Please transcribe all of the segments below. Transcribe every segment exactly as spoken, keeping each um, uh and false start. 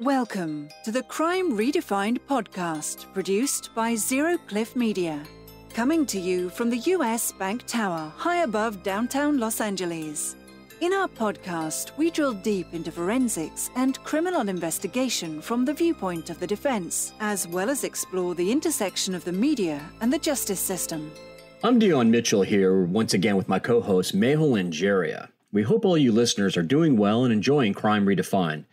Welcome to the Crime Redefined podcast, produced by Zero Cliff Media. Coming to you from the U S Bank Tower, high above downtown Los Angeles. In our podcast, we drill deep into forensics and criminal investigation from the viewpoint of the defense, as well as explore the intersection of the media and the justice system. I'm Dion Mitchell here, once again with my co-host, Mahal Ingeria. We hope all you listeners are doing well and enjoying Crime Redefined.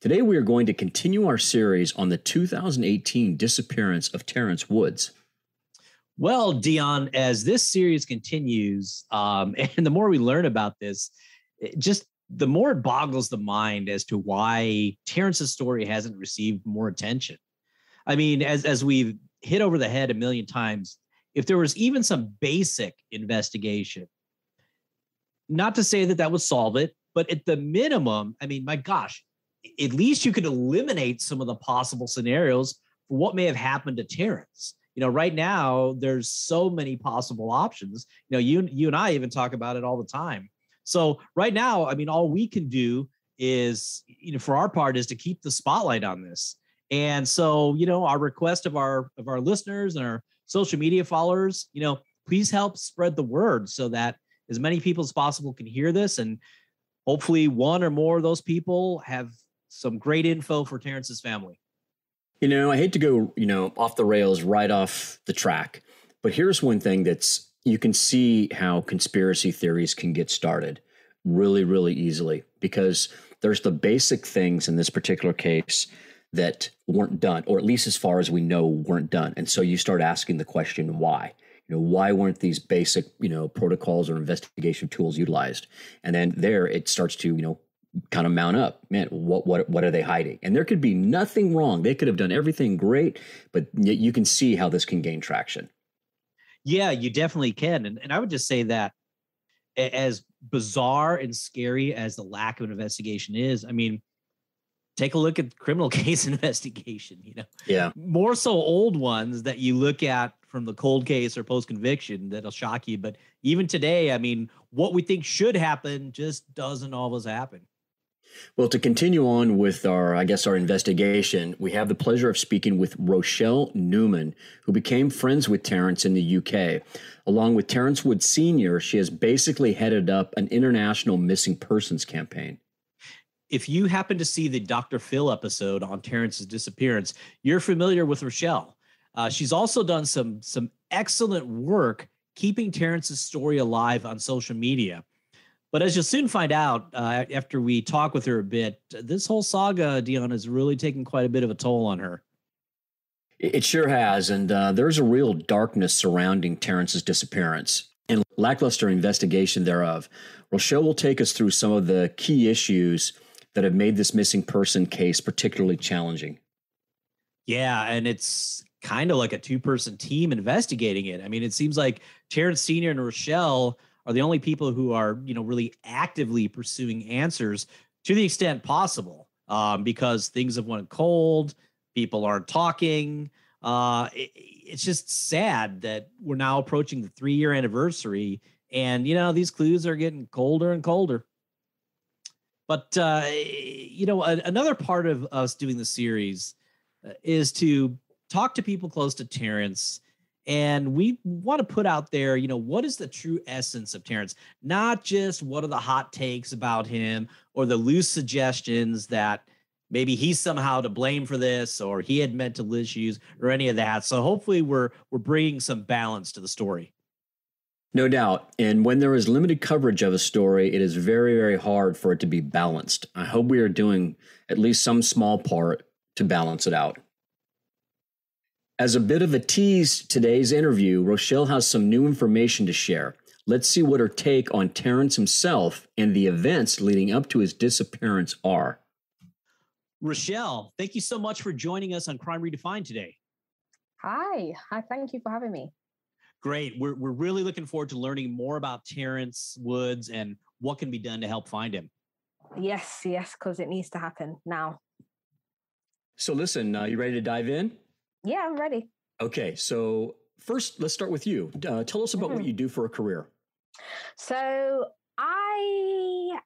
Today we are going to continue our series on the two thousand eighteen disappearance of Terrence Woods. Well, Dion, as this series continues, um, and the more we learn about this, it just the more it boggles the mind as to why Terrence's story hasn't received more attention. I mean, as, as we've hit over the head a million times, if there was even some basic investigation, not to say that that would solve it, but at the minimum, I mean, my gosh, at least you could eliminate some of the possible scenarios for what may have happened to Terrence. You know, right now there's so many possible options. You know, you, you and I even talk about it all the time. So right now, I mean, all we can do is, you know, for our part is to keep the spotlight on this. And so, you know, our request of our, of our listeners and our social media followers, you know, please help spread the word so that as many people as possible can hear this. And hopefully one or more of those people have some great info for Terrence's family. You know, I hate to go, you know, off the rails right off the track, but here's one thing that's, you can see how conspiracy theories can get started really, really easily, because there's the basic things in this particular case that weren't done, or at least as far as we know, weren't done. And so you start asking the question, why? You know, why weren't these basic, you know, protocols or investigation tools utilized? And then there it starts to, you know, kind of mount up, man, what, what, what are they hiding? And there could be nothing wrong. They could have done everything great, but you can see how this can gain traction. Yeah, you definitely can. And, and I would just say that as bizarre and scary as the lack of an investigation is, I mean, take a look at criminal case investigation, you know, yeah, more so old ones that you look at from the cold case or post-conviction that'll shock you. But even today, I mean, what we think should happen just doesn't always happen. Well, to continue on with our, I guess, our investigation, we have the pleasure of speaking with Rochelle Newman, who became friends with Terrence in the U K. Along with Terrence Wood Senior, she has basically headed up an international missing persons campaign. If you happen to see the Doctor Phil episode on Terrence's disappearance, you're familiar with Rochelle. Uh, she's also done some, some excellent work keeping Terrence's story alive on social media. But as you'll soon find out uh, after we talk with her a bit, this whole saga, Dion, has really taken quite a bit of a toll on her. It sure has. And uh, there's a real darkness surrounding Terrence's disappearance and lackluster investigation thereof. Rochelle will take us through some of the key issues that have made this missing person case particularly challenging. Yeah, and it's kind of like a two-person team investigating it. I mean, it seems like Terrence Senior and Rochelle are the only people who are, you know, really actively pursuing answers to the extent possible, um, because things have went cold, people aren't talking. Uh, it, it's just sad that we're now approaching the three-year anniversary, and, you know, these clues are getting colder and colder. But, uh, you know, a, another part of us doing the series is to talk to people close to Terrence. And we want to put out there, you know, what is the true essence of Terrence? Not just what are the hot takes about him or the loose suggestions that maybe he's somehow to blame for this or he had mental issues or any of that. So hopefully we're we're bringing some balance to the story. No doubt. And when there is limited coverage of a story, it is very, very hard for it to be balanced. I hope we are doing at least some small part to balance it out. As a bit of a tease to today's interview, Rochelle has some new information to share. Let's see what her take on Terrence himself and the events leading up to his disappearance are. Rochelle, thank you so much for joining us on Crime Redefined today. Hi, hi, thank you for having me. Great. We're, we're really looking forward to learning more about Terrence Woods and what can be done to help find him. Yes, yes, because it needs to happen now. So listen, uh, you ready to dive in? Yeah, I'm ready. Okay, so first, let's start with you. Uh, tell us about mm-hmm. what you do for a career. So I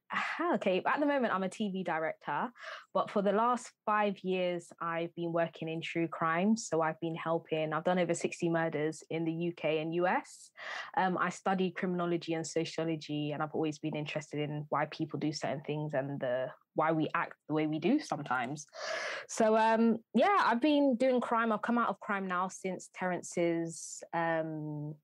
okay, at the moment, I'm a T V director, but for the last five years, I've been working in true crime. So I've been helping, I've done over sixty murders in the U K and U S. Um, I studied criminology and sociology, and I've always been interested in why people do certain things and the why we act the way we do sometimes. So, um, yeah, I've been doing crime. I've come out of crime now since Terrence's... Um,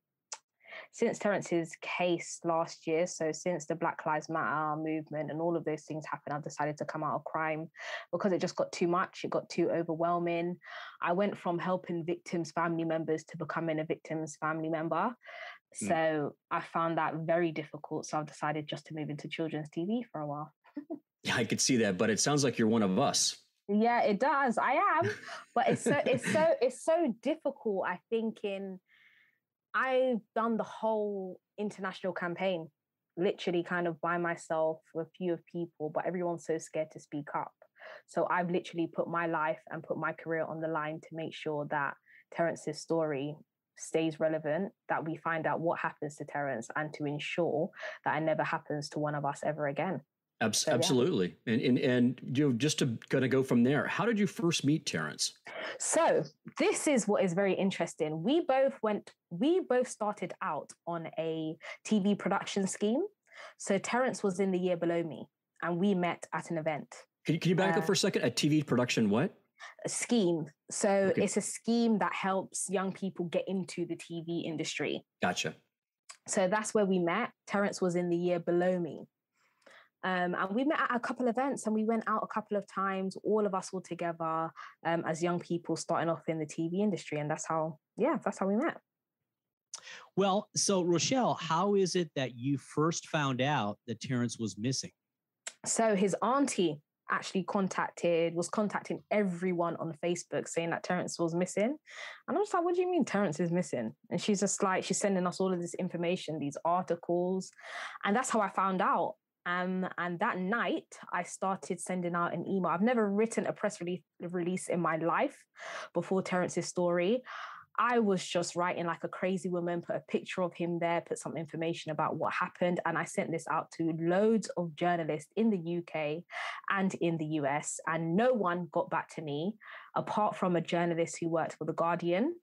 since Terrence's case last year, so since the Black Lives Matter movement and all of those things happened, I've decided to come out of crime because it just got too much. It got too overwhelming. I went from helping victims' family members to becoming a victim's family member. So mm. I found that very difficult. So I've decided just to move into children's T V for a while. Yeah, I could see that, but it sounds like you're one of us. Yeah, it does. I am. But it's so, it's so, it's so difficult, I think, in... I've done the whole international campaign, literally kind of by myself with a few of people, but everyone's so scared to speak up. So I've literally put my life and put my career on the line to make sure that Terrence's story stays relevant, that we find out what happens to Terrence and to ensure that it never happens to one of us ever again. Ab- so, absolutely. Yeah. And, and, and you know, just to kind of go from there, how did you first meet Terrence? So this is what is very interesting. We both went, we both started out on a T V production scheme. So Terrence was in the year below me and we met at an event. Can you, can you back uh, up for a second? A T V production what? A scheme. So okay. It's a scheme that helps young people get into the T V industry. Gotcha. So that's where we met. Terrence was in the year below me. Um, and we met at a couple of events and we went out a couple of times, all of us all together um, as young people starting off in the T V industry. And that's how, yeah, that's how we met. Well, so Rochelle, how is it that you first found out that Terrence was missing? So his auntie actually contacted, was contacting everyone on Facebook saying that Terrence was missing. And I was like, what do you mean Terrence is missing? And she's just like, she's sending us all of this information, these articles. And that's how I found out. Um, and that night, I started sending out an email. I've never written a press release, release in my life before Terrence's story. I was just writing like a crazy woman, put a picture of him there, put some information about what happened. And I sent this out to loads of journalists in the U K and in the U S. And no one got back to me, apart from a journalist who worked for The Guardian.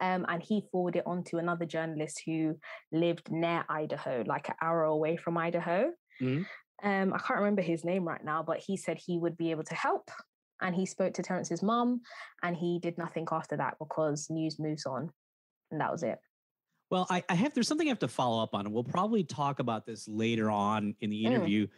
Um, and he forwarded it on to another journalist who lived near Idaho, like an hour away from Idaho. Mm-hmm. Um, I can't remember his name right now, but he said he would be able to help. And he spoke to Terrence's mum and he did nothing after that because news moves on. And that was it. Well, I, I have, there's something I have to follow up on. And we'll probably talk about this later on in the interview, mm.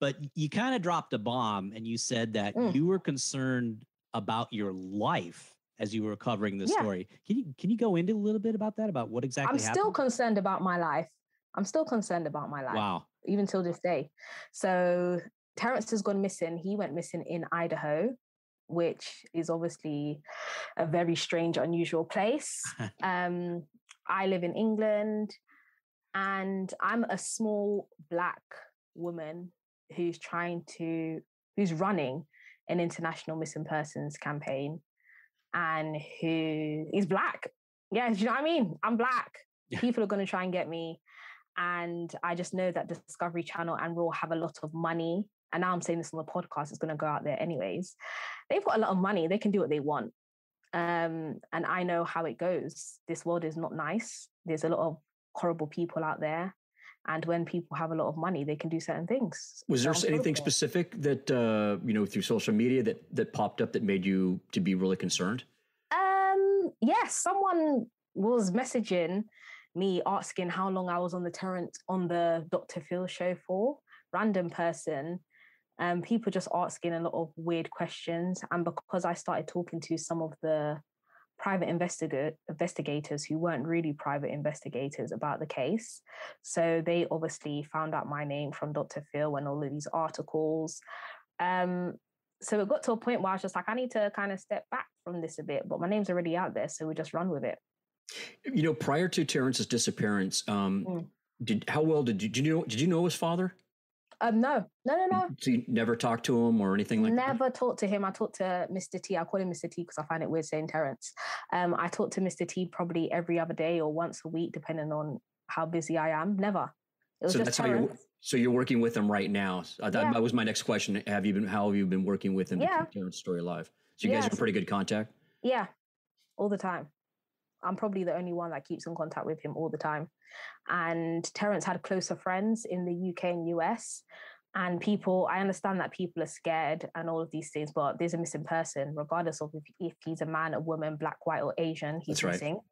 but you kind of dropped a bomb and you said that mm. you were concerned about your life as you were covering this yeah. story. Can you, can you go into a little bit about that, about what exactly I'm happened? still concerned about my life. I'm still concerned about my life. Wow. Even till this day. So Terrence has gone missing. He went missing in Idaho, which is obviously a very strange, unusual place. um, I live in England and I'm a small Black woman who's trying to, who's running an international missing persons campaign and who is Black. Yeah, do you know what I mean? I'm Black. Yeah. People are going to try and get me. And I just know that Discovery Channel and Raw have a lot of money. And now I'm saying this on the podcast, it's going to go out there anyways. They've got a lot of money. They can do what they want. Um, and I know how it goes. This world is not nice. There's a lot of horrible people out there. And when people have a lot of money, they can do certain things. Was there anything specific that, uh, you know, through social media that that popped up that made you to be really concerned? Um, yes, someone was messaging me asking how long I was on the Terrence on the Doctor Phil show for, random person, um, people just asking a lot of weird questions. And because I started talking to some of the private investiga- investigators who weren't really private investigators about the case. So they obviously found out my name from Doctor Phil and all of these articles. Um, so it got to a point where I was just like, I need to kind of step back from this a bit, but my name's already out there. So we just run with it. You know, prior to Terrence's disappearance, um, mm. did how well did you, did you know, did you know his father? Um, no, no, no, no. So you never talked to him or anything like never that? Never talked to him. I talked to Mister T. I call him Mister T because I find it weird saying Terrence. Um, I talked to Mister T probably every other day or once a week, depending on how busy I am. Never. It was so just that's Terrence. How you, So you're working with him right now. Uh, that yeah. was my next question. Have you been? How have you been working with him yeah. to keep Terrence's story alive? So you yeah. guys are in pretty good contact. Yeah, all the time. I'm probably the only one that keeps in contact with him all the time. And Terrence had closer friends in the U K and U S. And people, I understand that people are scared and all of these things, but there's a missing person, regardless of if, if he's a man, a woman, black, white, or Asian, he's That's missing. Right.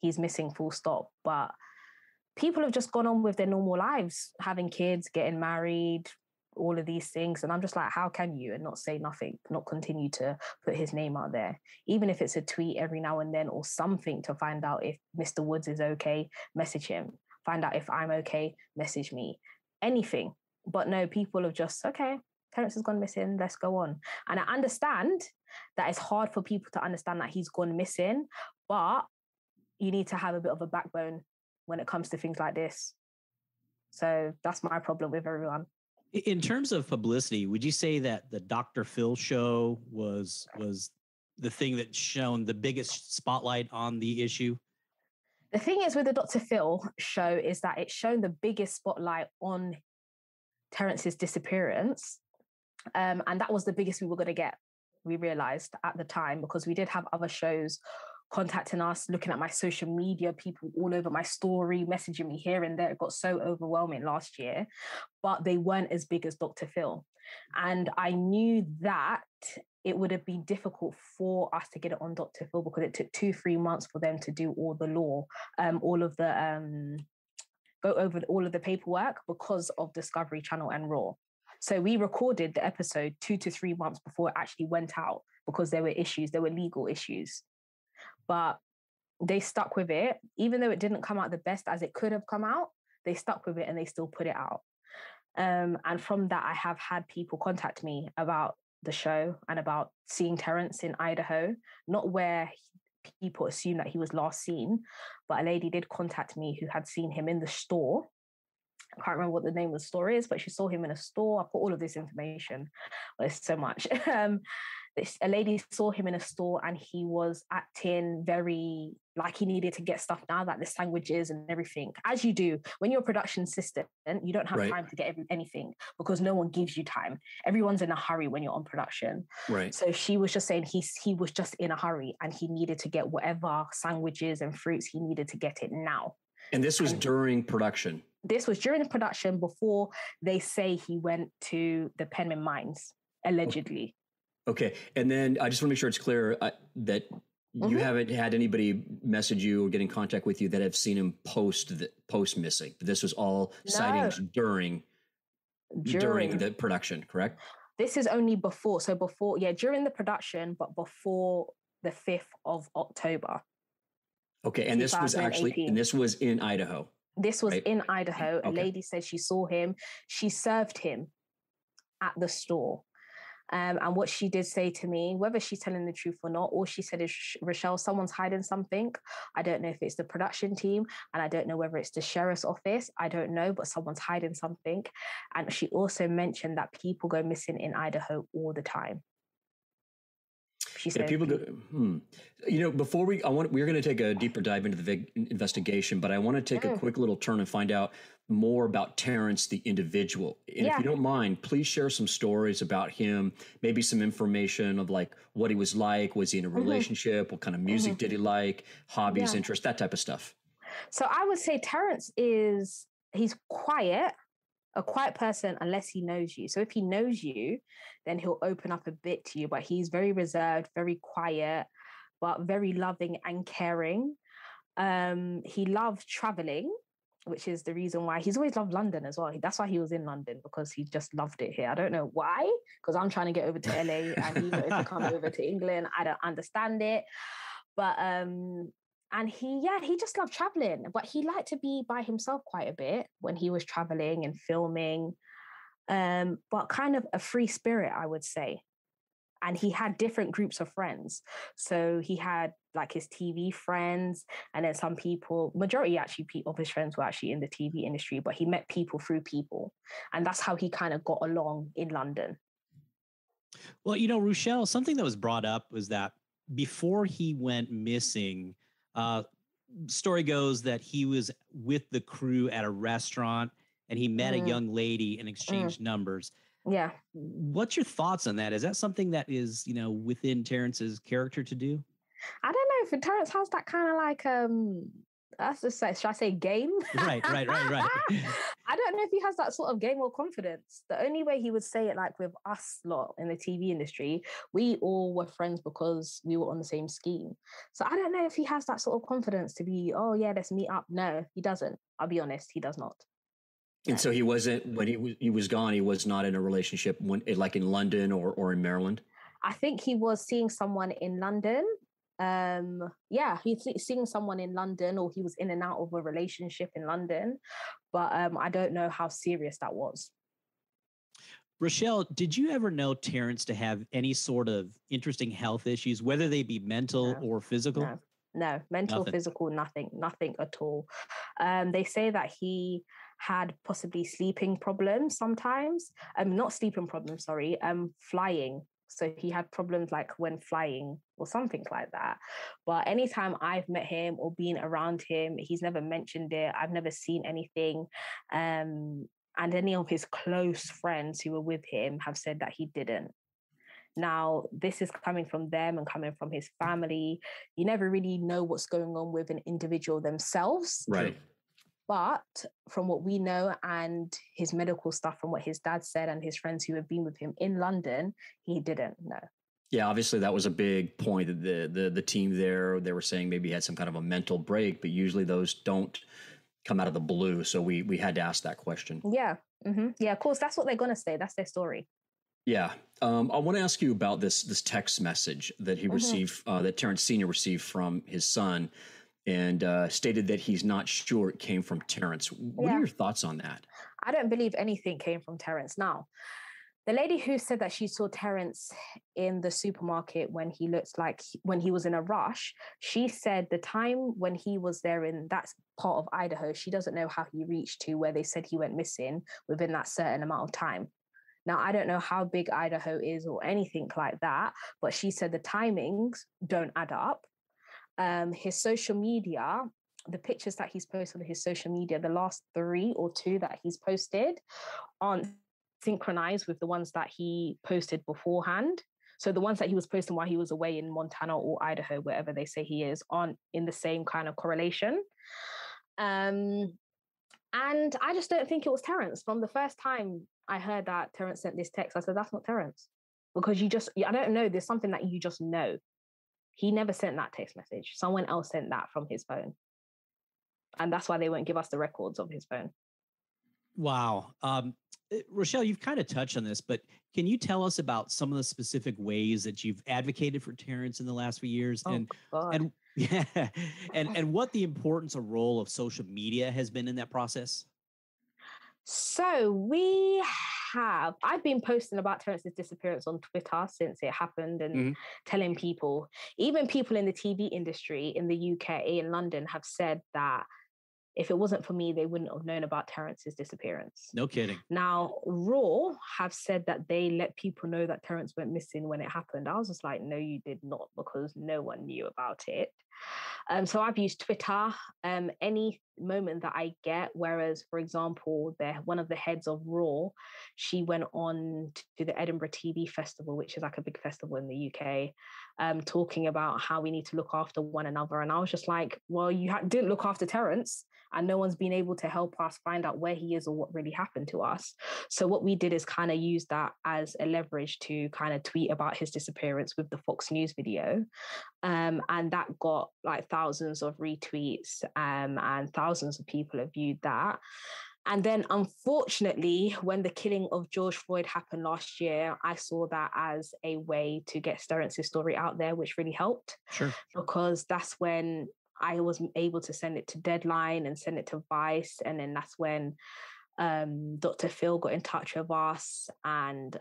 He's missing, full stop. But people have just gone on with their normal lives, having kids, getting married, all of these things. And I'm just like, how can you? And not say nothing, not continue to put his name out there, even if it's a tweet every now and then or something to find out if Mister Woods is okay, message him. Find out if I'm okay, message me. Anything. But no, people have just, okay, Terrence has gone missing, let's go on. And I understand that it's hard for people to understand that he's gone missing, but you need to have a bit of a backbone when it comes to things like this. So that's my problem with everyone. In terms of publicity, would you say that the Doctor Phil show was was the thing that shone the biggest spotlight on the issue? The thing is with the Doctor Phil show is that it shone the biggest spotlight on Terrence's disappearance. Um, and that was the biggest we were going to get, we realized at the time, because we did have other shows contacting us, looking at my social media, people all over my story, messaging me here and there. It got so overwhelming last year, but they weren't as big as Doctor Phil. And I knew that it would have been difficult for us to get it on Doctor Phil because it took two, three months for them to do all the law, um, all of the... Um, go over all of the paperwork because of Discovery Channel and Raw. So we recorded the episode two to three months before it actually went out because there were issues, there were legal issues. But they stuck with it. Even though it didn't come out the best as it could have come out, they stuck with it and they still put it out. Um, and from that, I have had people contact me about the show and about seeing Terrence in Idaho, not where he, people assume that he was last seen, but a lady did contact me who had seen him in the store. I can't remember what the name of the store is, but she saw him in a store. I've got all of this information. Well, it's so much. Um, this, a lady saw him in a store and he was acting very like he needed to get stuff now, like the sandwiches and everything. As you do, when you're a production assistant, you don't have right. time to get every, anything because no one gives you time. Everyone's in a hurry when you're on production. Right. So she was just saying he, he was just in a hurry and he needed to get whatever sandwiches and fruits he needed to get it now. And this was and during production? This was during the production before they say he went to the Penman Mines, allegedly. Okay. And then I just want to make sure it's clear uh, that you mm-hmm. haven't had anybody message you or get in contact with you that have seen him post the, post missing. This was all no. sightings during, during during the production, correct? This is only before. So before, yeah, during the production, but before the fifth of October. Okay. And this was actually, and this was in Idaho. This was right. in Idaho. Okay. A lady said she saw him. She served him at the store. Um, and what she did say to me, whether she's telling the truth or not, all she said is, Rochelle, someone's hiding something. I don't know if it's the production team and I don't know whether it's the sheriff's office. I don't know, but someone's hiding something. And she also mentioned that people go missing in Idaho all the time. She said, yeah, people go, hmm. you know, before we, I want, we're going to take a deeper dive into the big investigation, but I want to take mm. a quick little turn and find out more about Terrence, the individual. And yeah. if you don't mind, please share some stories about him, maybe some information of like what he was like. Was he in a relationship? Mm-hmm. What kind of music mm-hmm. did he like? Hobbies, yeah. interests, that type of stuff. So I would say Terrence is, he's quiet. A quiet person unless he knows you. So if he knows you, then he'll open up a bit to you, but he's very reserved, very quiet, but very loving and caring. Um, he loved traveling, which is the reason why he's always loved London as well. That's why he was in London, because he just loved it here. I don't know why, because I'm trying to get over to L A and he wanted to come over to England. I don't understand it. But um And he, yeah, he just loved traveling, but he liked to be by himself quite a bit when he was traveling and filming, um, but kind of a free spirit, I would say. And he had different groups of friends. So he had like his T V friends, and then some people, majority actually of his friends were actually in the T V industry, but he met people through people. And that's how he kind of got along in London. Well, you know, Rochelle, something that was brought up was that before he went missing, Uh, story goes that he was with the crew at a restaurant and he met mm. a young lady and exchanged mm. numbers. Yeah. What's your thoughts on that? Is that something that is, you know, within Terrence's character to do? I don't know if Terrence has that kind of like, um, that's just say, should I say game? Right, right, right, right. I don't know if he has that sort of game or confidence. The only way he would say it, like with us lot in the T V industry, we all were friends because we were on the same scheme. So I don't know if he has that sort of confidence to be, oh yeah, let's meet up. No, he doesn't. I'll be honest. He does not. And so he wasn't, when he was, he was gone, he was not in a relationship when, like in London or, or in Maryland? I think he was seeing someone in London. Um, yeah, he's seeing someone in London, or he was in and out of a relationship in London. But um, I don't know how serious that was. Rochelle, did you ever know Terrence to have any sort of interesting health issues, whether they be mental no. or physical? No, no. mental, nothing. physical, nothing, nothing at all. Um, they say that he... had possibly sleeping problems sometimes. Um, not sleeping problems, sorry, um, flying. So he had problems like when flying or something like that. But anytime I've met him or been around him, he's never mentioned it. I've never seen anything. Um, and any of his close friends who were with him have said that he didn't. Now, this is coming from them and coming from his family. You never really know what's going on with an individual themselves. Right. But from what we know and his medical stuff, from what his dad said and his friends who have been with him in London, he didn't know. Yeah, obviously that was a big point. The, the, the team there, they were saying maybe he had some kind of a mental break, but usually those don't come out of the blue. So we we had to ask that question. Yeah. Mm-hmm. Yeah, of course. That's what they're going to say. That's their story. Yeah. Um, I want to ask you about this, this text message that he mm-hmm. received, uh, that Terrence Senior received from his son, and uh, stated that he's not sure it came from Terrence. What yeah. are your thoughts on that? I don't believe anything came from Terrence. Now, the lady who said that she saw Terrence in the supermarket when he looked like, when he was in a rush, she said the time when he was there in that part of Idaho, she doesn't know how he reached to where they said he went missing within that certain amount of time. Now, I don't know how big Idaho is or anything like that, but she said the timings don't add up. Um, his social media, the pictures that he's posted on his social media, the last three or two that he's posted aren't synchronized with the ones that he posted beforehand. So the ones that he was posting while he was away in Montana or Idaho, wherever they say he is, aren't in the same kind of correlation. Um, and I just don't think it was Terrence. From the first time I heard that Terrence sent this text, I said, that's not Terrence. Because you just, I don't know, there's something that you just know. He never sent that text message. Someone else sent that from his phone. And that's why they won't give us the records of his phone. Wow. Um, Rochelle, you've kind of touched on this, but can you tell us about some of the specific ways that you've advocated for Terrence in the last few years? Oh, and, God. and yeah, and, and what the importance or role of social media has been in that process? So we have, I've been posting about Terrence's disappearance on Twitter since it happened and mm-hmm. telling people, even people in the T V industry in the U K and London have said that if it wasn't for me, they wouldn't have known about Terrence's disappearance. No kidding. Now, Raw have said that they let people know that Terrence went missing when it happened. I was just like, no, you did not, because no one knew about it. Um, so I've used Twitter, um, any moment that I get, whereas, for example, the, one of the heads of Raw, she went on to the Edinburgh T V Festival, which is like a big festival in the U K, um, talking about how we need to look after one another. And I was just like, well, you ha- didn't look after Terrence, and no one's been able to help us find out where he is or what really happened to us. So what we did is kind of use that as a leverage to kind of tweet about his disappearance with the Fox News video. Um, and that got like thousands of retweets, um, and thousands of people have viewed that. And then unfortunately, when the killing of George Floyd happened last year, I saw that as a way to get Terrence's story out there, which really helped. Sure. Because that's when I was able to send it to Deadline and send it to Vice. And then that's when um, Doctor Phil got in touch with us, and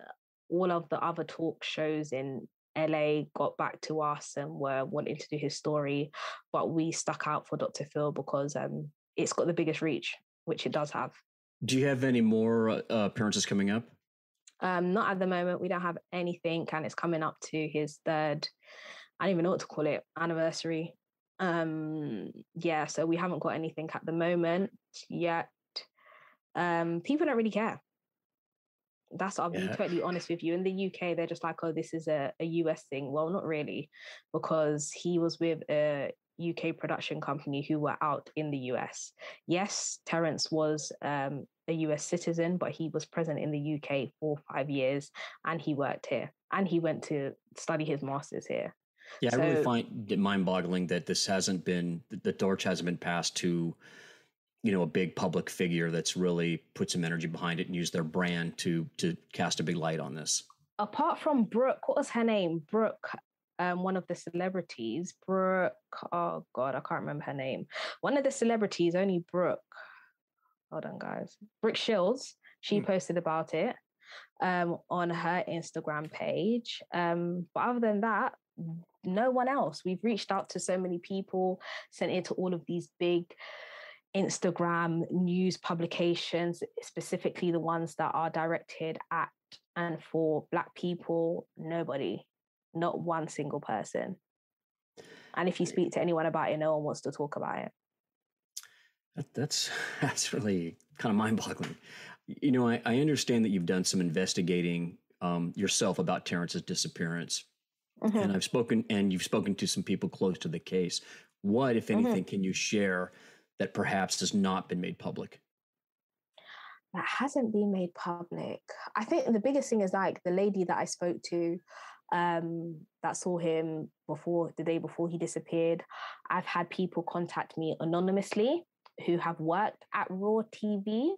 all of the other talk shows in L A got back to us and were wanting to do his story. But we stuck out for Doctor Phil because um, it's got the biggest reach, which it does have. Do you have any more uh, appearances coming up? Um, not at the moment. We don't have anything. And it's coming up to his third, I don't even know what to call it, anniversary. Um, yeah, so we haven't got anything at the moment yet. um, people don't really care. That's, I'll be yeah. totally honest with you. In the U K, they're just like, oh, this is a, a U S thing. Well, not really, because he was with a U K production company who were out in the U S. Yes, Terrence was um, a U S citizen, but he was present in the U K for five years and he worked here and he went to study his master's here. Yeah, so, I really find it mind-boggling that this hasn't been, the torch hasn't been passed to, you know, a big public figure that's really put some energy behind it and used their brand to to cast a big light on this. Apart from Brooke, what was her name? Brooke, um, one of the celebrities. Brooke, oh God, I can't remember her name. One of the celebrities, only Brooke. Hold on, guys. Brooke Shields, she mm. posted about it um, on her Instagram page. Um, but other than that, no one else. We've reached out to so many people, sent it to all of these big Instagram news publications, specifically the ones that are directed at and for Black people. Nobody, not one single person. And if you speak to anyone about it, no one wants to talk about it. That, that's that's really kind of mind-boggling. You know, I, I understand that you've done some investigating um, yourself about Terrence's disappearance. Mm-hmm. And I've spoken, and you've spoken to some people close to the case. What, if anything, mm-hmm. can you share that perhaps has not been made public? That hasn't been made public. I think the biggest thing is like the lady that I spoke to um, that saw him before the day before he disappeared. I've had people contact me anonymously who have worked at Raw T V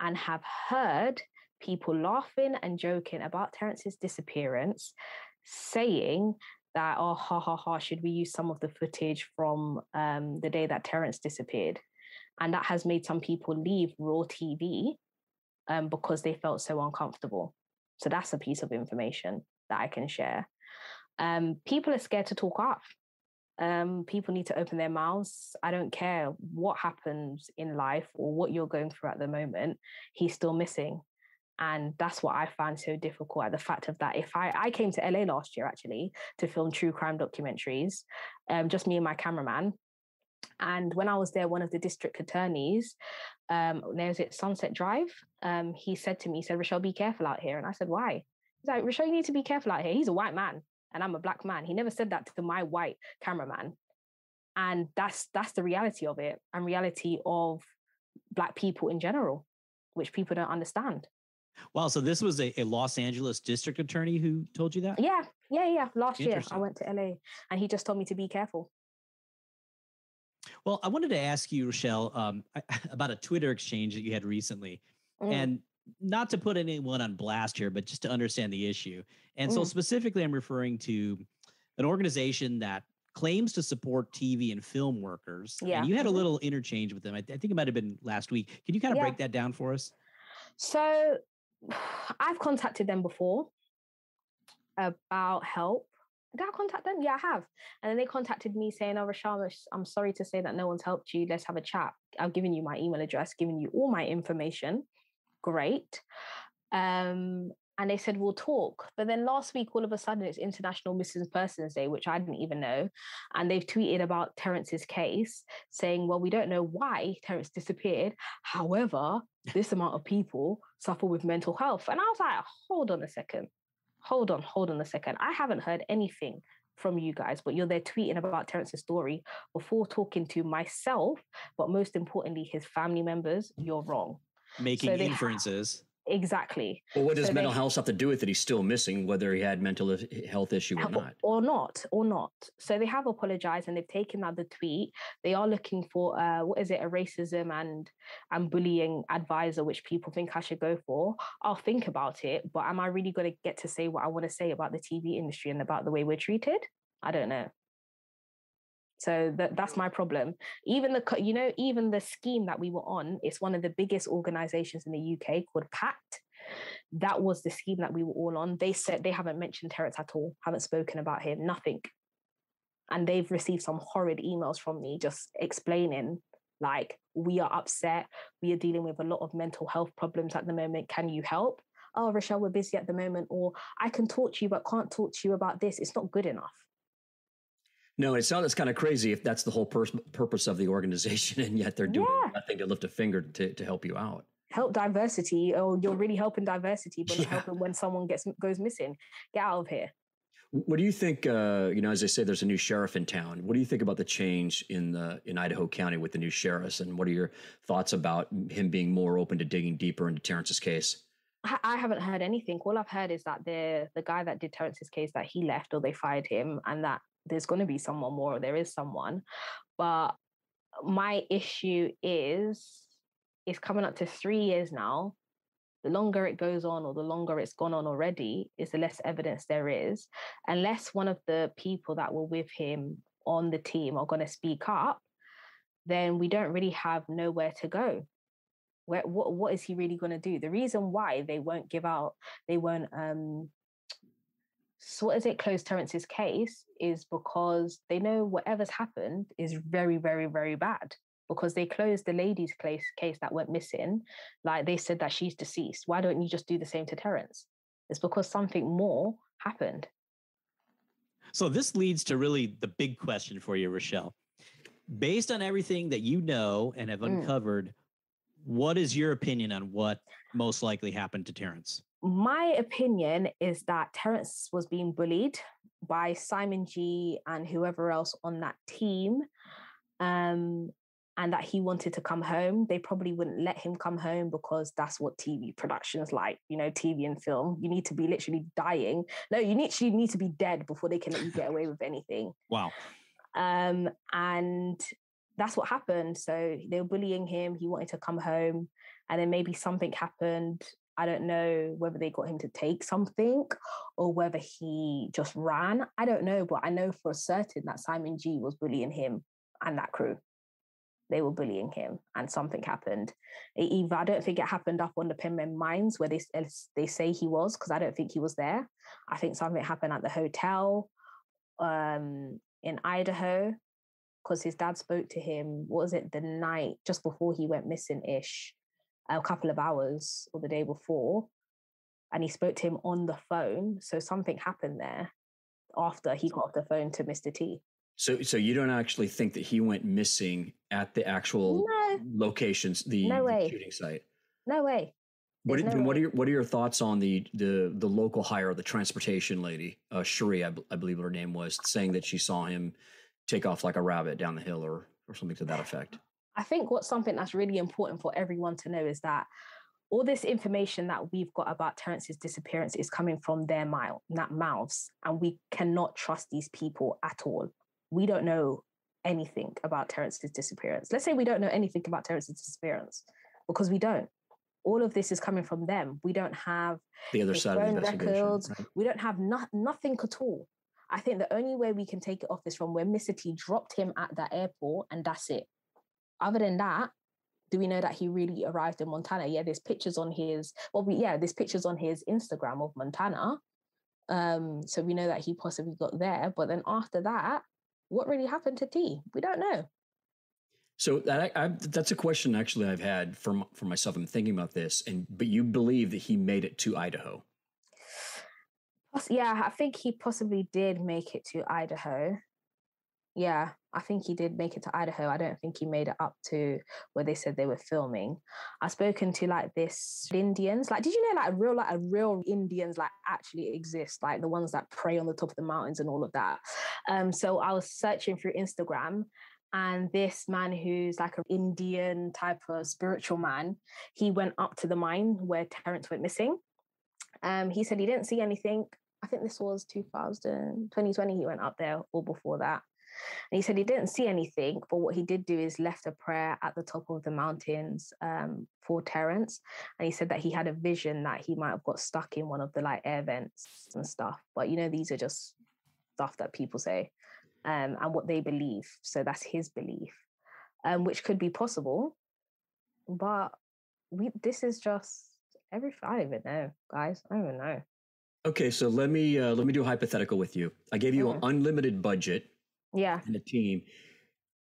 and have heard people laughing and joking about Terrence's disappearance, saying that, oh, ha, ha, ha, should we use some of the footage from um, the day that Terrence disappeared? And that has made some people leave Raw T V um, because they felt so uncomfortable. So that's a piece of information that I can share. Um, people are scared to talk up. Um, people need to open their mouths. I don't care what happens in life or what you're going through at the moment. He's still missing. And that's what I found so difficult, at the fact of that. If I, I came to L A last year, actually, to film true crime documentaries, um, just me and my cameraman. And when I was there, one of the district attorneys, um, there's at Sunset Drive. Um, he said to me, he said, Rochelle, be careful out here. And I said, why? He's like, Rochelle, you need to be careful out here. He's a white man and I'm a black man. He never said that to my white cameraman. And that's, that's the reality of it, and reality of Black people in general, which people don't understand. Wow. So this was a, a Los Angeles district attorney who told you that? Yeah. Yeah. Yeah. Last year I went to L A and he just told me to be careful. Well, I wanted to ask you, Rochelle, um, about a Twitter exchange that you had recently, mm. and not to put anyone on blast here, but just to understand the issue. And mm. so specifically, I'm referring to an organization that claims to support T V and film workers. Yeah. And you had a little interchange with them. I, I think it might've been last week. Can you kind of yeah. break that down for us? So I've contacted them before about help. Did I contact them? Yeah, I have. And then they contacted me saying, oh, Rochelle, I'm sorry to say that no one's helped you. Let's have a chat. I've given you my email address, given you all my information. Great. Um, and they said, we'll talk. But then last week, all of a sudden, it's International Missing Persons Day, which I didn't even know. And they've tweeted about Terrence's case saying, well, we don't know why Terrence disappeared. However, this amount of people suffer with mental health. And I was like, hold on a second. Hold on, hold on a second. I haven't heard anything from you guys, but you're there tweeting about Terrence's story before talking to myself, but most importantly, his family members. You're wrong. Making so inferences. Have, exactly. Well, what does so mental they, health have to do with it? He's still missing, whether he had mental health issue or not. Or not, or not. So they have apologized and they've taken out the tweet. They are looking for, uh, what is it, a racism and and bullying advisor, which people think I should go for. I'll think about it, but am I really going to get to say what I want to say about the T V industry and about the way we're treated? I don't know. So that, that's my problem. Even the, you know, even the scheme that we were on, it's one of the biggest organizations in the U K called PACT. That was the scheme that we were all on. They said they haven't mentioned Terrence at all, haven't spoken about him, nothing. And they've received some horrid emails from me just explaining, like, we are upset. We are dealing with a lot of mental health problems at the moment. Can you help? Oh, Rochelle, we're busy at the moment. Or I can talk to you, but can't talk to you about this. It's not good enough. No, it sounds kind of crazy if that's the whole pur- purpose of the organization, and yet they're doing yeah. nothing to lift a finger to, to help you out. help diversity, or you're really helping diversity, but yeah. helping when someone gets goes missing. Get out of here. What do you think, uh, you know, as they say, there's a new sheriff in town. What do you think about the change in the, in Idaho County with the new sheriffs? And what are your thoughts about him being more open to digging deeper into Terrence's case? I haven't heard anything. All I've heard is that the the guy that did Terrence's case, that he left or they fired him, and that there's going to be someone more, or there is someone. But my issue is, it's coming up to three years now. The longer it goes on, or the longer it's gone on already, is the less evidence there is. Unless one of the people that were with him on the team are going to speak up, then we don't really have nowhere to go. Where, what, what is he really going to do? The reason why they won't give out, they won't um, sort as it close Terrence's case, is because they know whatever's happened is very, very, very bad. Because they closed the lady's case, case that went missing. Like, they said that she's deceased. Why don't you just do the same to Terrence? It's because something more happened. So this leads to really the big question for you, Rochelle. Based on everything that you know and have mm. uncovered, what is your opinion on what most likely happened to Terrence? My opinion is that Terrence was being bullied by Simon G and whoever else on that team. Um... And that he wanted to come home. They probably wouldn't let him come home because that's what T V production's like, you know, T V and film. You need to be literally dying. No, you literally need to be dead before they can let you get away with anything. Wow. Um, and that's what happened. So they were bullying him. He wanted to come home. And then maybe something happened. I don't know whether they got him to take something or whether he just ran. I don't know, but I know for certain that Simon G was bullying him and that crew. They were bullying him, and something happened. Either, I don't think it happened up on the Penman Mines where they they say he was, because I don't think he was there. I think something happened at the hotel um, in Idaho, because his dad spoke to him. What was it? The night just before he went missing ish, a couple of hours or the day before, and he spoke to him on the phone. So something happened there after he got off the phone to Mister T. So, so you don't actually think that he went missing at the actual no. locations, the, no the shooting site? No way. What, no what way. are your What are your thoughts on the the the local hire, the transportation lady, uh, Sheree, I, b- I believe her name was, saying that she saw him take off like a rabbit down the hill, or or something to that effect? I think what's something that's really important for everyone to know is that all this information that we've got about Terrence's disappearance is coming from their mouth, not mouths, and we cannot trust these people at all. We don't know anything about Terrence's disappearance. Let's say we don't know anything about Terrence's disappearance, because we don't. All of this is coming from them. We don't have the other side of the investigation. Records. Right? We don't have no- nothing at all. I think the only way we can take it off is from where Mister T dropped him at that airport, and that's it. Other than that, do we know that he really arrived in Montana? Yeah, there's pictures on his. Well, we, yeah, there's pictures on his Instagram of Montana. Um, so we know that he possibly got there. But then after that, what really happened to T? We don't know. So that, I, I, that's a question actually I've had for, for myself. I'm thinking about this. And but you believe that he made it to Idaho? Yeah, I think he possibly did make it to Idaho. Yeah, I think he did make it to Idaho. I don't think he made it up to where they said they were filming. I've spoken to like this Indians. Like, did you know like real like a real Indians like actually exist? Like the ones that prey on the top of the mountains and all of that. Um, so I was searching through Instagram, and this man who's like an Indian type of spiritual man, he went up to the mine where Terrence went missing. Um, he said he didn't see anything. I think this was two thousand twenty. He went up there, or before that. And he said he didn't see anything, but what he did do is left a prayer at the top of the mountains um, for Terrence. And he said that he had a vision that he might have got stuck in one of the like air vents and stuff. But, you know, these are just stuff that people say um, and what they believe. So that's his belief, um, which could be possible. But we, this is just every I don't even know, guys. I don't even know. OK, so let me uh, let me do a hypothetical with you. I gave you mm. an unlimited budget. Yeah. And a team.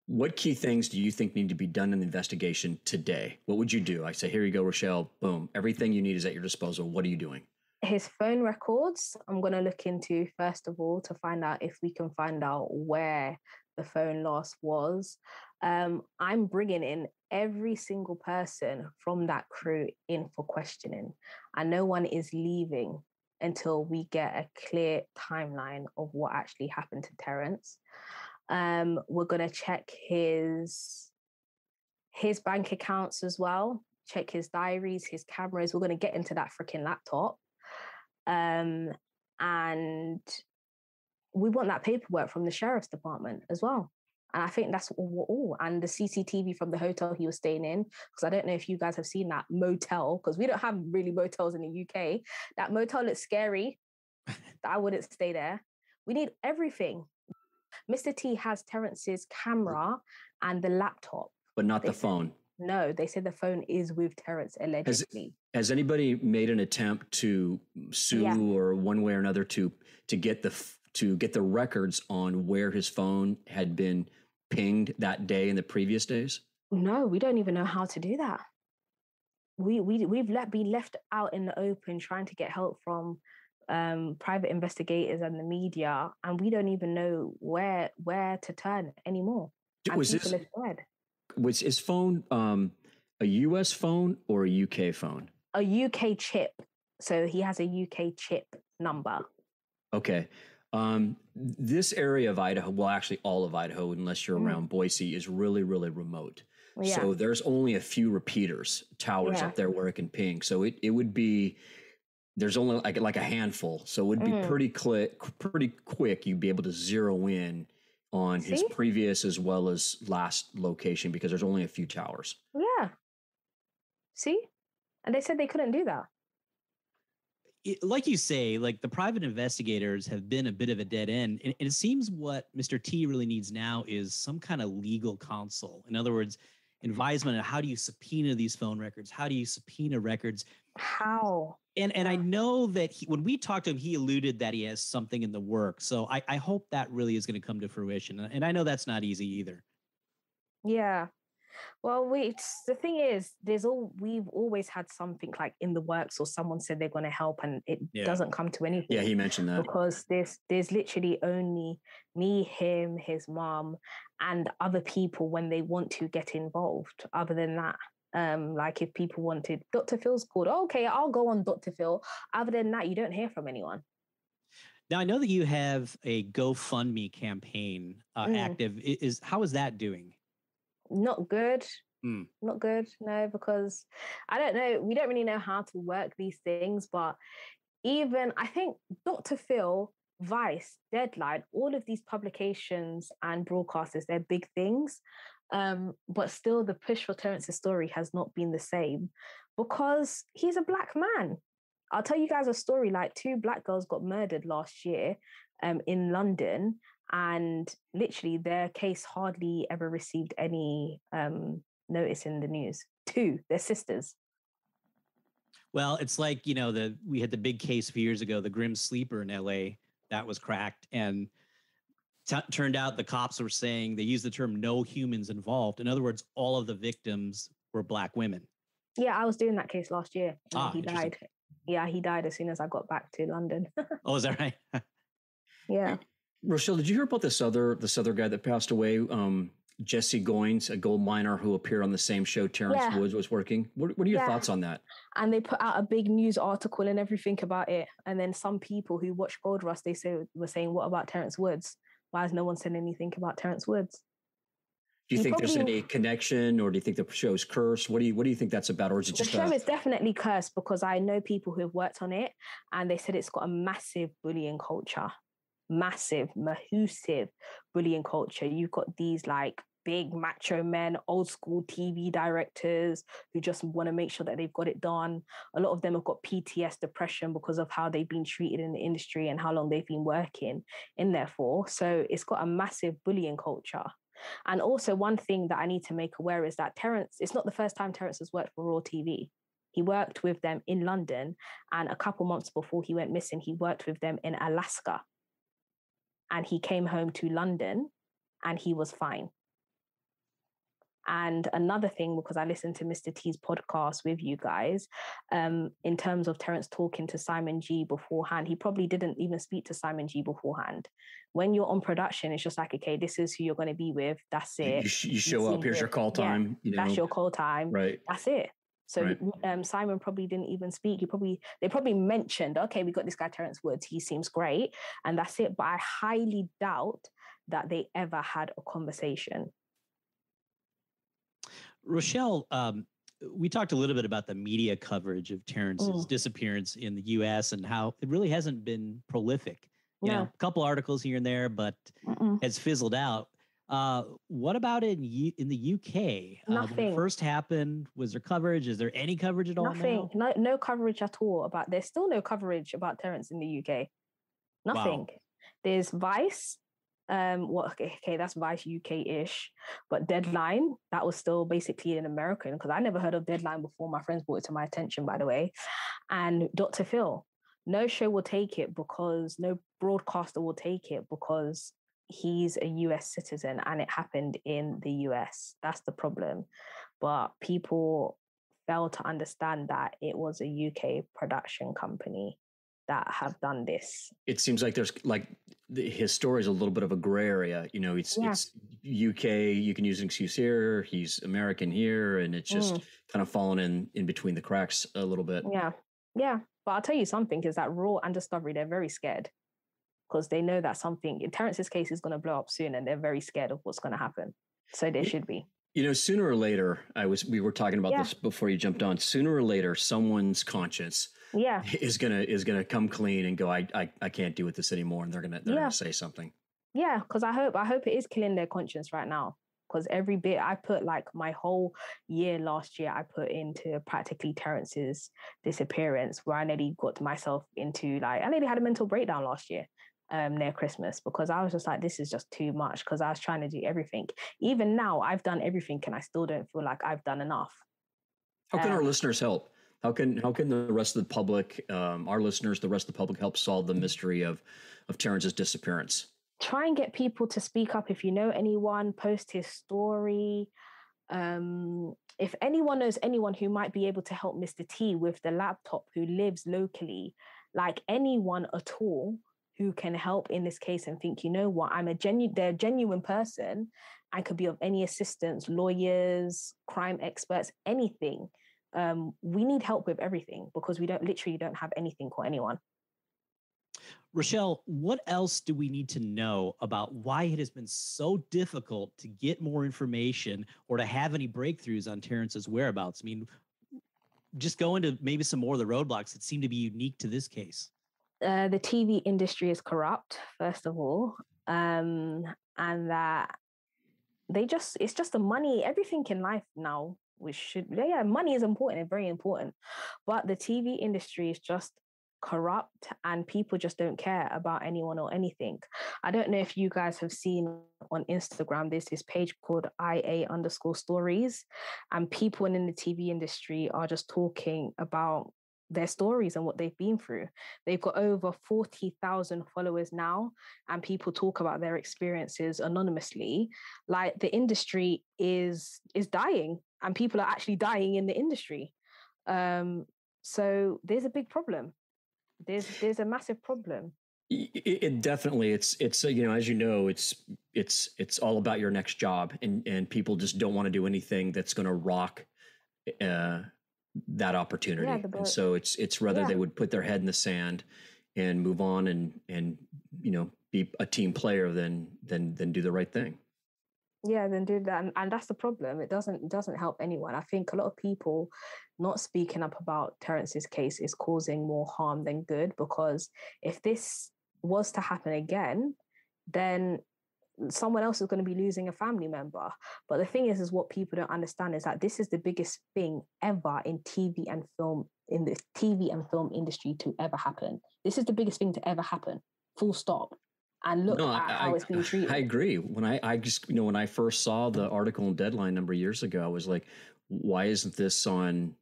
What key things do you think need to be done in the investigation today? What would you do? I say, here you go, Rochelle. Boom. Everything you need is at your disposal. What are you doing? his phone records, I'm going to look into, first of all, to find out if we can find out where the phone loss was. Um, I'm bringing in every single person from that crew in for questioning, and no one is leaving until we get a clear timeline of what actually happened to Terrence. Um, we're going to check his, his bank accounts as well, check his diaries, his cameras. We're going to get into that freaking laptop. Um, and we want that paperwork from the sheriff's department as well. And I think that's all, all. And the C C T V from the hotel he was staying in, because I don't know if you guys have seen that motel, because we don't have really motels in the U K. That motel looks scary. I wouldn't stay there. We need everything. Mister T has Terrence's camera and the laptop. But not they the said, phone. No, they said the phone is with Terrence, allegedly. Has, has anybody made an attempt to sue yeah. or one way or another to to get the f- to get the records on where his phone had been pinged that day and the previous days? No, we don't even know how to do that. We, we, we've let, been left out in the open trying to get help from um, private investigators and the media, and we don't even know where where to turn anymore. Was, this, was his phone um, a U S phone or a U K phone? A U K chip. So he has a U K chip number. Okay. Um, this area of Idaho, well, actually all of Idaho, unless you're around mm. Boise, is really, really remote. Yeah. So there's only a few repeaters, towers yeah. up there where it can ping. So it, it would be, there's only like, like a handful. So it would be mm. pretty quick, pretty quick. You'd be able to zero in on See? his previous as well as last location because there's only a few towers. Yeah. See? And they said they couldn't do that. It, like you say, like the private investigators have been a bit of a dead end. And, and it seems what Mister T really needs now is some kind of legal counsel. In other words, advisement on how do you subpoena these phone records? How do you subpoena records? How? And and I know that he, when we talked to him, he alluded that he has something in the works. So I, I hope that really is going to come to fruition. And I know that's not easy either. Yeah. Well, we, the thing is, there's all we've always had something like in the works or someone said they're going to help and it yeah. doesn't come to anything. Yeah, he mentioned that. Because there's, there's literally only me, him, his mom and other people when they want to get involved. Other than that, um, like if people wanted, Doctor Phil's called, oh, okay, I'll go on Doctor Phil. Other than that, you don't hear from anyone. Now, I know that you have a GoFundMe campaign uh, mm. active. Is how is that doing? Not good. Mm. Not good. No, because I don't know. We don't really know how to work these things. But even I think Doctor Phil, Vice, Deadline, all of these publications and broadcasters, they're big things. Um, but still, the push for Terrence's story has not been the same because he's a black man. I'll tell you guys a story. Like two black girls got murdered last year um, in London. And literally their case hardly ever received any um, notice in the news. Two, they're sisters. Well, it's like, you know, the we had the big case a few years ago, the Grim Sleeper in L A that was cracked. And t- turned out the cops were saying, they used the term no humans involved. In other words, all of the victims were black women. Yeah, I was doing that case last year. Ah, he died. Yeah, he died as soon as I got back to London. Oh, is that right? Yeah. Rochelle, did you hear about this other this other guy that passed away? Um, Jesse Goins, a gold miner who appeared on the same show Terrence yeah. Woods was working. What, what are your yeah. thoughts on that? And they put out a big news article and everything about it. And then some people who watch Gold Rush, they say, were saying, what about Terrence Woods? Why has no one said anything about Terrence Woods? Do you he think probably, there's any connection or do you think the show's cursed? What do you what do you think that's about? Or is it just the show a, is definitely cursed because I know people who have worked on it and they said it's got a massive bullying culture. Massive, massive bullying culture. You've got these like big macho men, old school T V directors who just want to make sure that they've got it done. A lot of them have got P T S D, depression because of how they've been treated in the industry and how long they've been working in there for. So it's got a massive bullying culture. And also one thing that I need to make aware is that Terrence, it's not the first time Terrence has worked for Raw T V. He worked with them in London and a couple months before he went missing, he worked with them in Alaska. And he came home to London and he was fine. And another thing, because I listened to Mister T's podcast with you guys, um, in terms of Terrence talking to Simon G beforehand, he probably didn't even speak to Simon G beforehand. When you're on production, it's just like, okay, this is who you're going to be with. That's it. You, sh- you show up. Here's it. Your call time. Yeah, you know, that's your call time. Right. That's it. So right. um, Simon probably didn't even speak. He probably, they probably mentioned, okay, we got this guy, Terrence Woods. He seems great. And that's it. But I highly doubt that they ever had a conversation. Rochelle, um, we talked a little bit about the media coverage of Terrence's mm. disappearance in the U S and how it really hasn't been prolific. You no. know, a couple articles here and there, but Mm-mm. has fizzled out. Uh, what about in U- in the U K? Uh, Nothing. When it first happened, was there coverage? Is there any coverage at all? Nothing. Now? No, no coverage at all about. There's still no coverage about Terrence in the U K. Nothing. Wow. There's Vice. Um, what? Okay, okay, that's Vice U K-ish. But Deadline, that was still basically an American, because I never heard of Deadline before. My friends brought it to my attention, by the way. And Doctor Phil, no show will take it because no broadcaster will take it because he's a U S citizen and it happened in the U S. That's the problem. But people fail to understand that it was a U K production company that have done this. It seems like there's like the, his story is a little bit of a gray area. You know, it's, yeah. it's U K, you can use an excuse here. He's American here. And it's just mm. kind of fallen in, in between the cracks a little bit. Yeah. Yeah. But I'll tell you something is that Raw and Discovery, they're very scared. Because they know that something in Terrence's case is going to blow up soon, and they're very scared of what's going to happen. So they should be. You know, sooner or later, I was we were talking about yeah. this before you jumped on. Sooner or later, someone's conscience yeah. is gonna is gonna come clean and go, I I, I can't deal with this anymore, and they're gonna they're yeah. gonna say something. Yeah, because I hope I hope it is killing their conscience right now. Because every bit I put, like my whole year last year, I put into practically Terrence's disappearance, where I nearly got myself into like I nearly had a mental breakdown last year. Um, near Christmas, because I was just like, this is just too much, because I was trying to do everything. Even now, I've done everything and I still don't feel like I've done enough. How can um, our listeners help? How can how can the rest of the public, um, our listeners, the rest of the public help solve the mystery of, of Terrence's disappearance? Try and get people to speak up. If you know anyone, post his story. Um, if anyone knows anyone who might be able to help Mister T with the laptop, who lives locally, like anyone at all, who can help in this case and think, you know what, I'm a genuine, they're a genuine person. I could be of any assistance, lawyers, crime experts, anything. Um, we need help with everything because we don't literally don't have anything or anyone. Rochelle, what else do we need to know about why it has been so difficult to get more information or to have any breakthroughs on Terrence's whereabouts? I mean, just go into maybe some more of the roadblocks that seem to be unique to this case. Uh, the T V industry is corrupt, first of all, um, and that they just, it's just the money, everything in life now, which should, yeah, yeah, money is important and very important, but the T V industry is just corrupt and people just don't care about anyone or anything. I don't know if you guys have seen on Instagram, there's this page called I A underscore stories, and people in the T V industry are just talking about their stories and what they've been through. They've got over forty thousand followers now, and people talk about their experiences anonymously. Like the industry is is dying, and people are actually dying in the industry. Um, so there's a big problem. There's there's a massive problem. It, it definitely it's it's you know, as you know, it's it's it's all about your next job, and and people just don't want to do anything that's going to rock. Uh, that opportunity. Yeah, and so it's, it's rather yeah. they would put their head in the sand and move on and, and, you know, be a team player than, than, than do the right thing. Yeah. Then do that. And, and that's the problem. It doesn't, it doesn't help anyone. I think a lot of people not speaking up about Terrence's case is causing more harm than good, because if this was to happen again, then someone else is going to be losing a family member. But the thing is, is what people don't understand is that this is the biggest thing ever in T V and film, in the T V and film industry to ever happen. This is the biggest thing to ever happen, full stop. And look no, at I, how it's been treated. I agree. When I, I just, you know, when I first saw the article in Deadline a number of years ago, I was like, why isn't this on,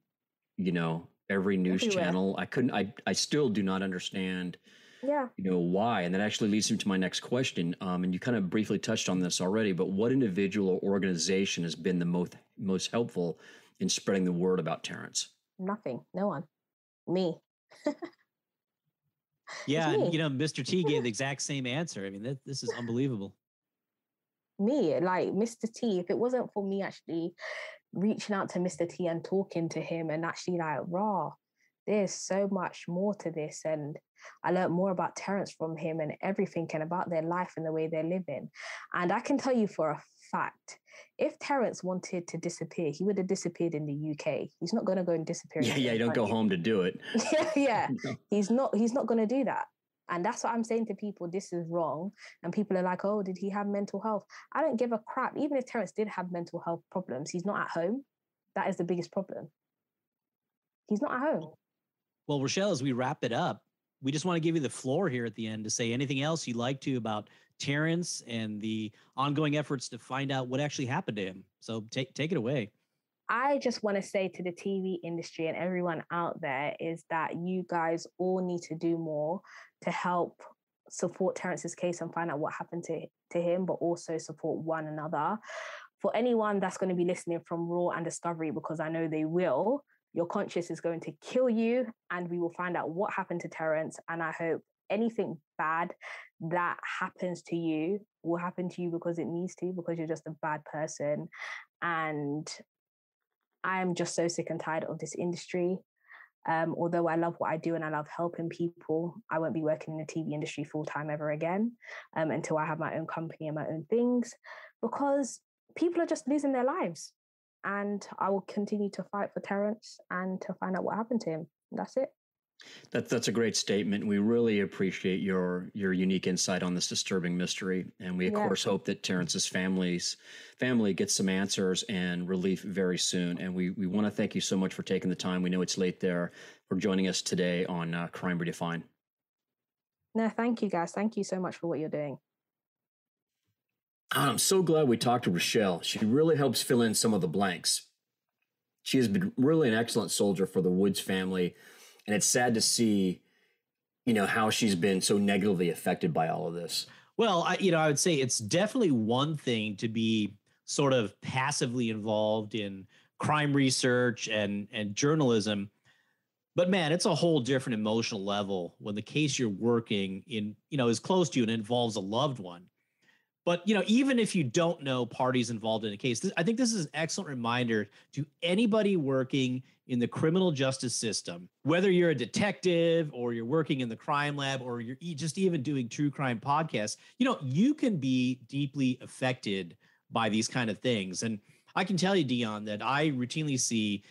you know, every news Everywhere. channel? I couldn't, I, I still do not understand yeah, you know, why? And that actually leads me to my next question. Um, and you kind of briefly touched on this already, but what individual or organization has been the most most helpful in spreading the word about Terrence? Nothing. No one. Me. Yeah, and, you know, Mister T gave the exact same answer. I mean, that, this is unbelievable. Me, like Mister T, if it wasn't for me actually reaching out to Mister T and talking to him and actually like, raw, there's so much more to this. And I learned more about Terrence from him and everything and about their life and the way they're living. And I can tell you for a fact, if Terrence wanted to disappear, he would have disappeared in the U K. He's not going to go and disappear. Yeah, yeah, you don't go home to do it. yeah, yeah. No. He's not, he's not going to do that. And that's what I'm saying to people, this is wrong. And people are like, oh, did he have mental health? I don't give a crap. Even if Terrence did have mental health problems, he's not at home. That is the biggest problem. He's not at home. Well, Rochelle, as we wrap it up, we just want to give you the floor here at the end to say anything else you'd like to about Terrence and the ongoing efforts to find out what actually happened to him. So take take it away. I just want to say to the T V industry and everyone out there is that you guys all need to do more to help support Terrence's case and find out what happened to, to him, but also support one another. For anyone that's going to be listening from Raw and Discovery, because I know they will, your conscience is going to kill you, and we will find out what happened to Terrence. And I hope anything bad that happens to you will happen to you because it needs to, because you're just a bad person. And I am just so sick and tired of this industry. Um, although I love what I do and I love helping people, I won't be working in the T V industry full-time ever again um, until I have my own company and my own things, because people are just losing their lives. And I will continue to fight for Terrence and to find out what happened to him. That's it. That, that's a great statement. We really appreciate your your unique insight on this disturbing mystery. And we, of yeah. course, hope that Terrence's family's family gets some answers and relief very soon. And we, we want to thank you so much for taking the time. We know it's late there, for joining us today on uh, Crime Redefined. No, thank you, guys. Thank you so much for what you're doing. I'm so glad we talked to Rochelle. She really helps fill in some of the blanks. She has been really an excellent soldier for the Woods family. And it's sad to see, you know, how she's been so negatively affected by all of this. Well, I, you know, I would say it's definitely one thing to be sort of passively involved in crime research and, and journalism. But, man, it's a whole different emotional level when the case you're working in, you know, is close to you and involves a loved one. But, you know, even if you don't know parties involved in a case, this, I think this is an excellent reminder to anybody working in the criminal justice system, whether you're a detective or you're working in the crime lab or you're just even doing true crime podcasts, you know, you can be deeply affected by these kind of things. And I can tell you, Dion, that I routinely see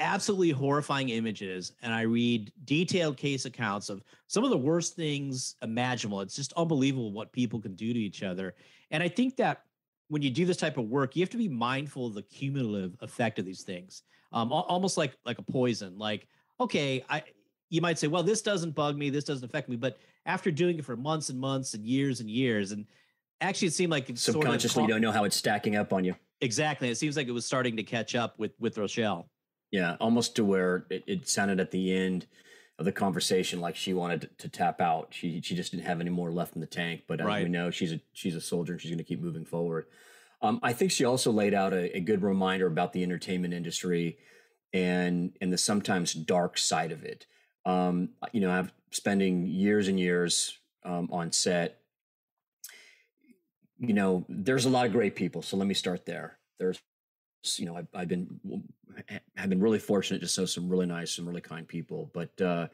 absolutely horrifying images, and I read detailed case accounts of some of the worst things imaginable. It's just unbelievable what people can do to each other. And I think that when you do this type of work, you have to be mindful of the cumulative effect of these things, um, almost like like a poison. Like, okay, I you might say, well, this doesn't bug me, this doesn't affect me, but after doing it for months and months and years and years, and actually, it seemed like it's subconsciously sort of, you don't know how it's stacking up on you. Exactly, it seems like it was starting to catch up with with Rochelle. Yeah, almost to where it, it sounded at the end of the conversation like she wanted to, to tap out. She she just didn't have any more left in the tank. But as right. we know, she's a she's a soldier and she's going to keep moving forward. Um, I think she also laid out a, a good reminder about the entertainment industry and and the sometimes dark side of it. Um, you know, I'm spending years and years um, on set. You know, there's a lot of great people. So let me start there. There's you know, I've, I've been have been really fortunate to know some really nice, some really kind people. But, uh,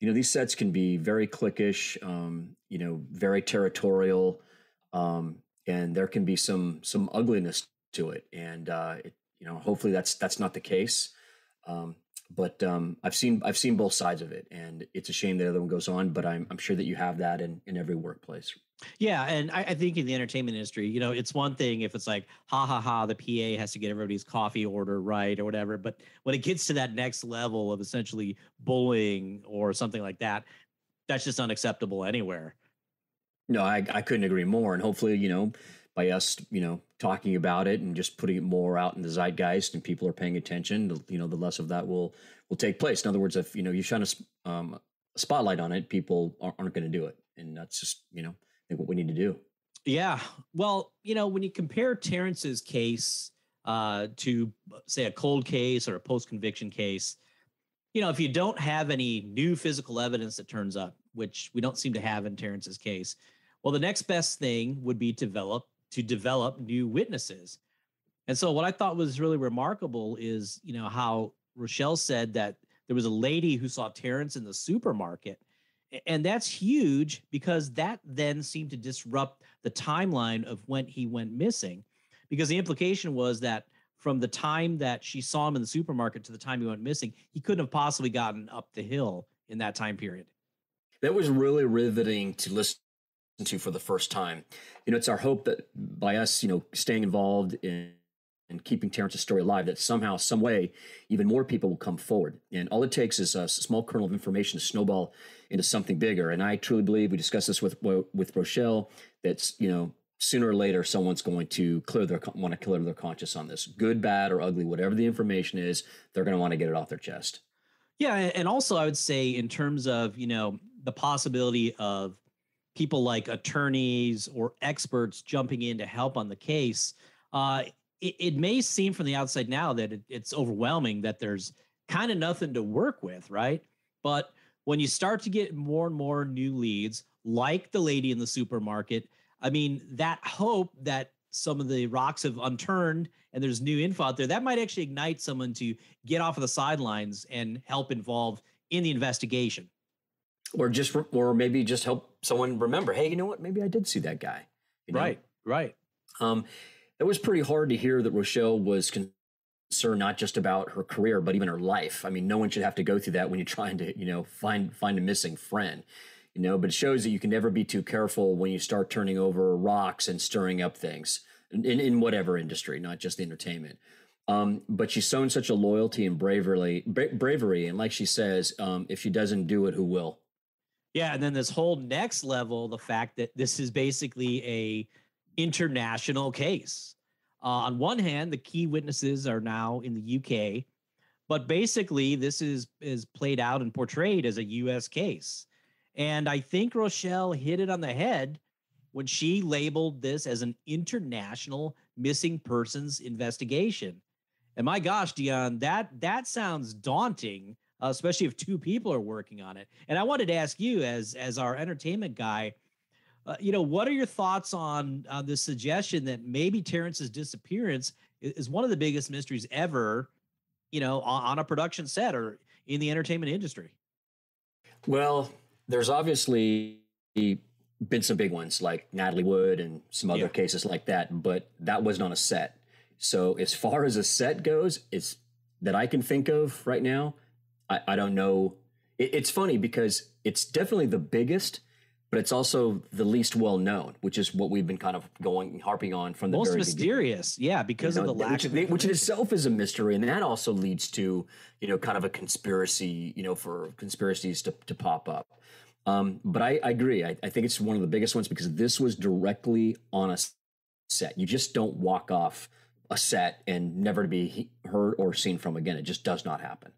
you know, these sets can be very cliquish, um, you know, very territorial. Um, and there can be some some ugliness to it. And, uh, it, you know, hopefully that's that's not the case. Um, but um, I've seen I've seen both sides of it. And it's a shame that the other one goes on. But I'm, I'm sure that you have that in, in every workplace. Yeah. And I, I think in the entertainment industry, you know, it's one thing if it's like, ha, ha, ha, the P A has to get everybody's coffee order right or whatever. But when it gets to that next level of essentially bullying or something like that, that's just unacceptable anywhere. No, I, I couldn't agree more. And hopefully, you know, by us, you know, talking about it and just putting it more out in the zeitgeist and people are paying attention, you know, the less of that will will take place. In other words, if, you know, you shine a um, a spotlight on it, people aren't going to do it. And that's just, you know, I think what we need to do. Yeah. Well, you know, when you compare Terrence's case uh, to, say, a cold case or a post-conviction case, you know, if you don't have any new physical evidence that turns up, which we don't seem to have in Terrence's case, well, the next best thing would be develop to develop new witnesses. And so what I thought was really remarkable is, you know, how Rochelle said that there was a lady who saw Terrence in the supermarket. And that's huge, because that then seemed to disrupt the timeline of when he went missing, because the implication was that from the time that she saw him in the supermarket to the time he went missing, he couldn't have possibly gotten up the hill in that time period. That was really riveting to listen to for the first time. You know, it's our hope that by us, you know, staying involved in and keeping Terrence's story alive, that somehow, some way, even more people will come forward. And all it takes is a small kernel of information to snowball into something bigger. And I truly believe, we discussed this with with Rochelle, that's, you know, sooner or later, someone's going to clear their, want to clear their conscience on this. Good, bad, or ugly, whatever the information is, they're going to want to get it off their chest. Yeah, and also I would say in terms of, you know, the possibility of people like attorneys or experts jumping in to help on the case, uh, It, it may seem from the outside now that it, it's overwhelming, that there's kind of nothing to work with, right? But when you start to get more and more new leads, like the lady in the supermarket, I mean, that hope that some of the rocks have unturned and there's new info out there, that might actually ignite someone to get off of the sidelines and help involve in the investigation. Or just, or maybe just help someone remember, hey, you know what? Maybe I did see that guy. You know? Right, right. Um, It was pretty hard to hear that Rochelle was concerned not just about her career, but even her life. I mean, no one should have to go through that when you're trying to, you know, find find a missing friend, you know, but it shows that you can never be too careful when you start turning over rocks and stirring up things in, in, in whatever industry, not just the entertainment. Um, but she's shown such a loyalty and bravery, bra- bravery. And like she says, um, if she doesn't do it, who will? Yeah. And then this whole next level, the fact that this is basically a international case. Uh, on one hand, the key witnesses are now in the U K, but basically this is, is played out and portrayed as a U S case. And I think Rochelle hit it on the head when she labeled this as an international missing persons investigation. And my gosh, Dion, that, that sounds daunting, uh, especially if two people are working on it. And I wanted to ask you, as, as our entertainment guy, Uh, you know, what are your thoughts on uh, the suggestion that maybe Terrence's disappearance is, is one of the biggest mysteries ever, you know, on, on a production set or in the entertainment industry? Well, there's obviously been some big ones like Natalie Wood and some other yeah. cases like that, but that wasn't on a set. So as far as a set goes, it's that I can think of right now. I, I don't know. It, it's funny because it's definitely the biggest, but it's also the least well-known, which is what we've been kind of going harping on from the most very mysterious, beginning. yeah, because you know, of the lack, which, of which in itself is a mystery, and that also leads to you know kind of a conspiracy, you know, for conspiracies to to pop up. Um, but I, I agree, I, I think it's one of the biggest ones because this was directly on a set. You just don't walk off a set and never to be heard or seen from again. It just does not happen.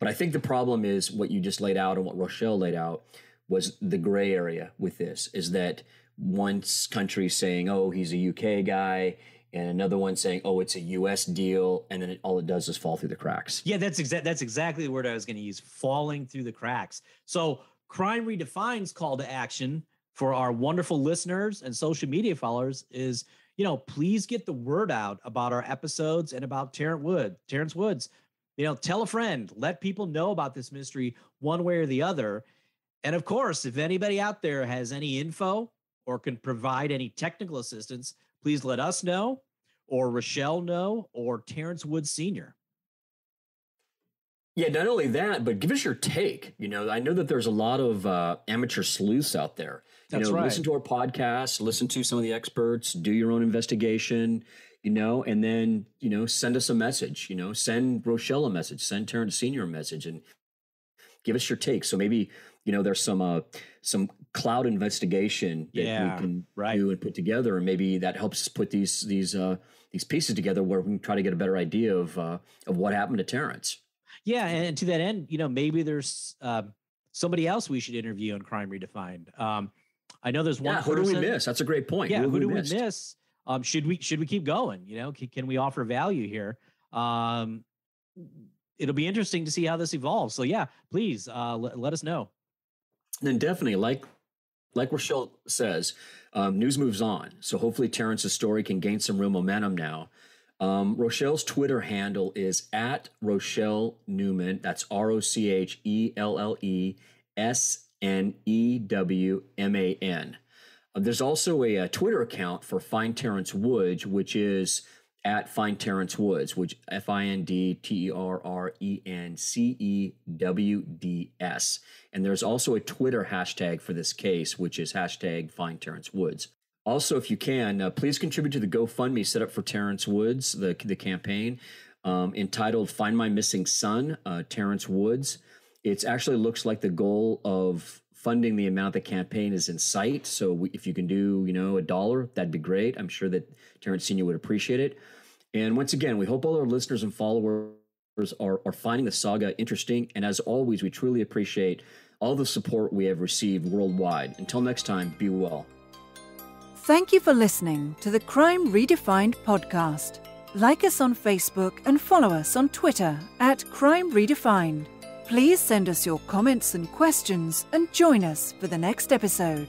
But I think the problem is what you just laid out and what Rochelle laid out. Was the gray area with this, is that one country saying, oh, he's a U K guy, and another one saying, oh, it's a U S deal, and then it, all it does is fall through the cracks. Yeah, that's, exa- that's exactly the word I was going to use, falling through the cracks. So Crime Redefined's call to action for our wonderful listeners and social media followers is, you know, please get the word out about our episodes and about Terrence Wood, Terrence Woods. You know, tell a friend, let people know about this mystery one way or the other. And of course, if anybody out there has any info or can provide any technical assistance, please let us know, or Rochelle know, or Terrence Wood Senior Yeah, not only that, but give us your take. You know, I know that there's a lot of uh, amateur sleuths out there. You That's know, right. Listen to our podcast, listen to some of the experts, do your own investigation, you know, and then, you know, send us a message, you know, send Rochelle a message, send Terrence Senior a message, and give us your take. So maybe, you know, there's some uh, some cloud investigation that yeah, we can right. do and put together, and maybe that helps us put these these uh, these pieces together where we can try to get a better idea of uh, of what happened to Terrence. Yeah, and to that end, you know, maybe there's uh, somebody else we should interview on Crime Redefined. Um, I know there's one yeah, who person. Who do we miss? That's a great point. Yeah, who, who do we missed? miss? Um, should we should we keep going? You know, can, can we offer value here? Um, it'll be interesting to see how this evolves. So yeah, please uh, let, let us know. And definitely, like like Rochelle says, um, news moves on. So hopefully Terrence's story can gain some real momentum now. Um, Rochelle's Twitter handle is at Rochelle Newman. That's R O C H E L L E S N E W M A N. Uh, there's also a, a Twitter account for Find Terrence Woods, which is at Find Terrence Woods, which F I N D T E R R E N C E W D S. And there's also a Twitter hashtag for this case, which is hashtag Find Terrence Woods. Also, if you can, uh, please contribute to the GoFundMe set up for Terrence Woods, the, the campaign um, entitled Find My Missing Son, uh, Terrence Woods. It actually looks like the goal of funding the amount of the campaign is in sight. So we, if you can do, you know, a dollar, that'd be great. I'm sure that Terrence Senior would appreciate it. And once again, we hope all our listeners and followers are, are finding the saga interesting. And as always, we truly appreciate all the support we have received worldwide. Until next time, be well. Thank you for listening to the Crime Redefined podcast. Like us on Facebook and follow us on Twitter at Crime Redefined. Please send us your comments and questions and join us for the next episode.